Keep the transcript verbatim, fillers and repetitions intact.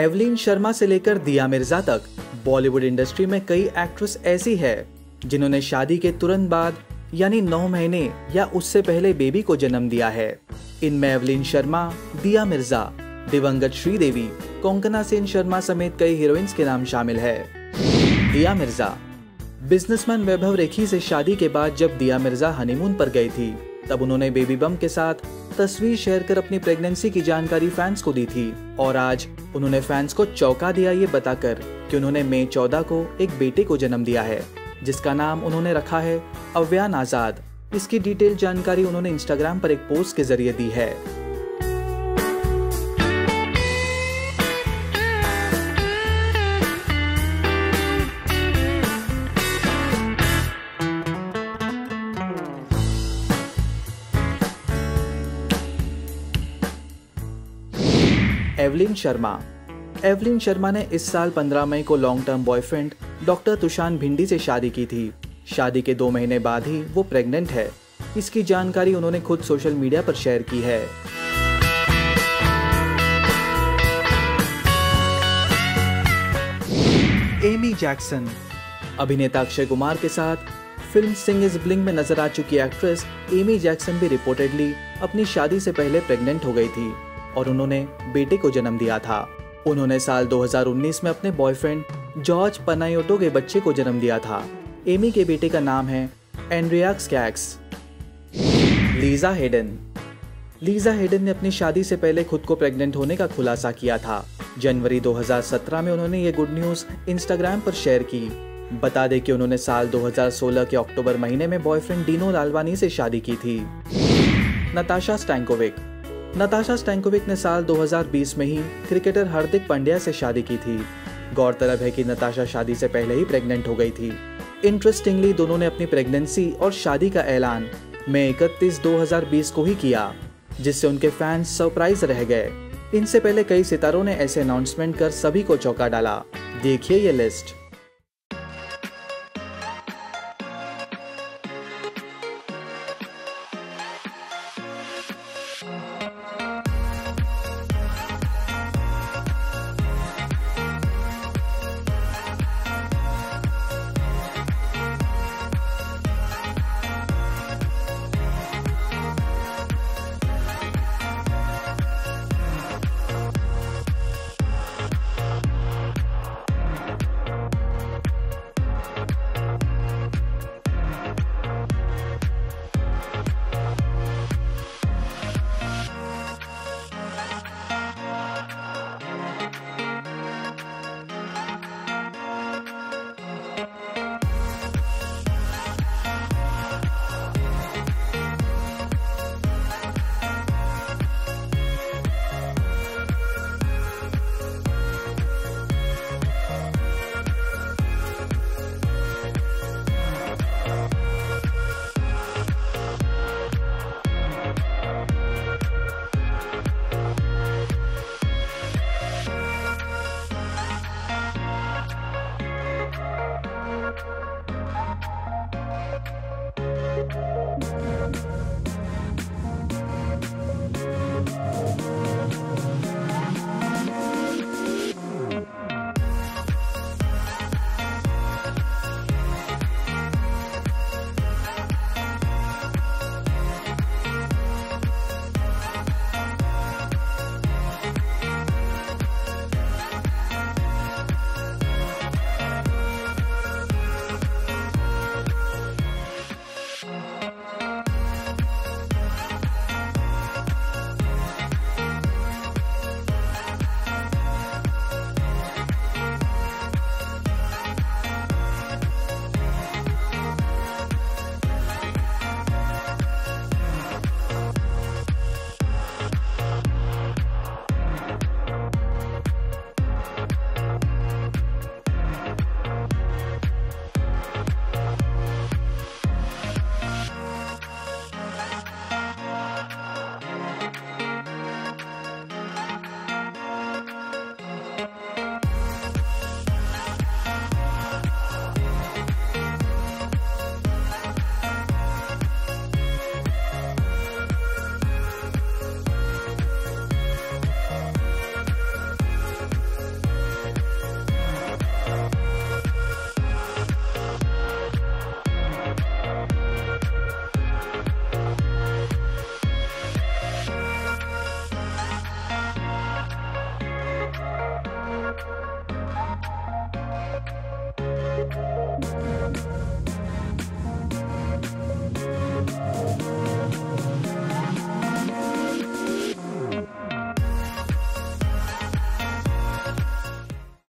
Evelyn Sharma से लेकर दिया मिर्जा तक बॉलीवुड इंडस्ट्री में कई एक्ट्रेस ऐसी है जिन्होंने शादी के तुरंत बाद यानी नौ महीने या उससे पहले बेबी को जन्म दिया है। इनमें एवलिन शर्मा, दिया मिर्जा, दिवंगत श्रीदेवी, कोंकणा सेन शर्मा समेत कई हीरोइंस के नाम शामिल है। दिया मिर्जा। बिजनेसमैन वैभव रेखी से शादी के बाद जब दिया मिर्जा हनीमून पर गई थी तब उन्होंने बेबी बम के साथ तस्वीर शेयर कर अपनी प्रेगनेंसी की जानकारी फैंस को दी थी और आज उन्होंने फैंस को चौंका दिया ये बताकर कि उन्होंने मई चौदह को एक बेटे को जन्म दिया है जिसका नाम उन्होंने रखा है अव्यान आजाद। इसकी डिटेल जानकारी उन्होंने इंस्टाग्राम पर एक पोस्ट के जरिए दी है। एवलिन शर्मा। एवलिन शर्मा ने इस साल पंद्रह मई को long term boyfriend doctor Tushar Bhindi से शादी की थी। शादी के दो महीने बाद ही वो प्रेग्नेंट है। इसकी जानकारी उन्होंने खुद सोशल मीडिया पर शेयर की है। Amy Jackson. अभिनेता अक्षय कुमार के साथ फिल्म सिंगिंग ब्लिंग में नजर आ चुकी एक्ट्रेस एमी जैक्सन भी रिपोर्टेडली अपनी शादी से पहले प्रेग्नेंट हो गई थी और उन्होंने बेटे को जन्म दिया था। उन्होंने साल दो हज़ार उन्नीस में अपने बॉयफ्रेंड जॉर्ज पनायोटो के बच्चे को जन्म दिया था। एमी के बेटे का नाम है एंड्रियाक्स कैक्स। Lisa Haydon. लीजा हेडन ने अपनी शादी से पहले खुद को प्रेग्नेंट होने का खुलासा किया था। जनवरी दो हज़ार सत्रह में उन्होंने ये गुड न्यूज इंस्टाग्राम पर शेयर की। बता दें कि उन्होंने साल दो हज़ार सोलह के अक्टूबर महीने में बॉयफ्रेंड डीनो लालवानी से शादी की थी। नताशा स्टैंकोविक। नताशा स्टैंकोविक ने साल दो हज़ार बीस में ही क्रिकेटर हार्दिक पांड्या से शादी की थी। गौरतलब है कि नताशा शादी से पहले ही प्रेग्नेंट हो गई थी। इंटरेस्टिंगली दोनों ने अपनी प्रेगनेंसी और शादी का ऐलान मई इकतीस दो हज़ार बीस को ही किया, जिससे उनके फैंस सरप्राइज रह गए। इनसे पहले कई सितारों ने ऐसे अनाउंसमेंट कर सभी को चौंका डाला। देखिए ये लिस्ट।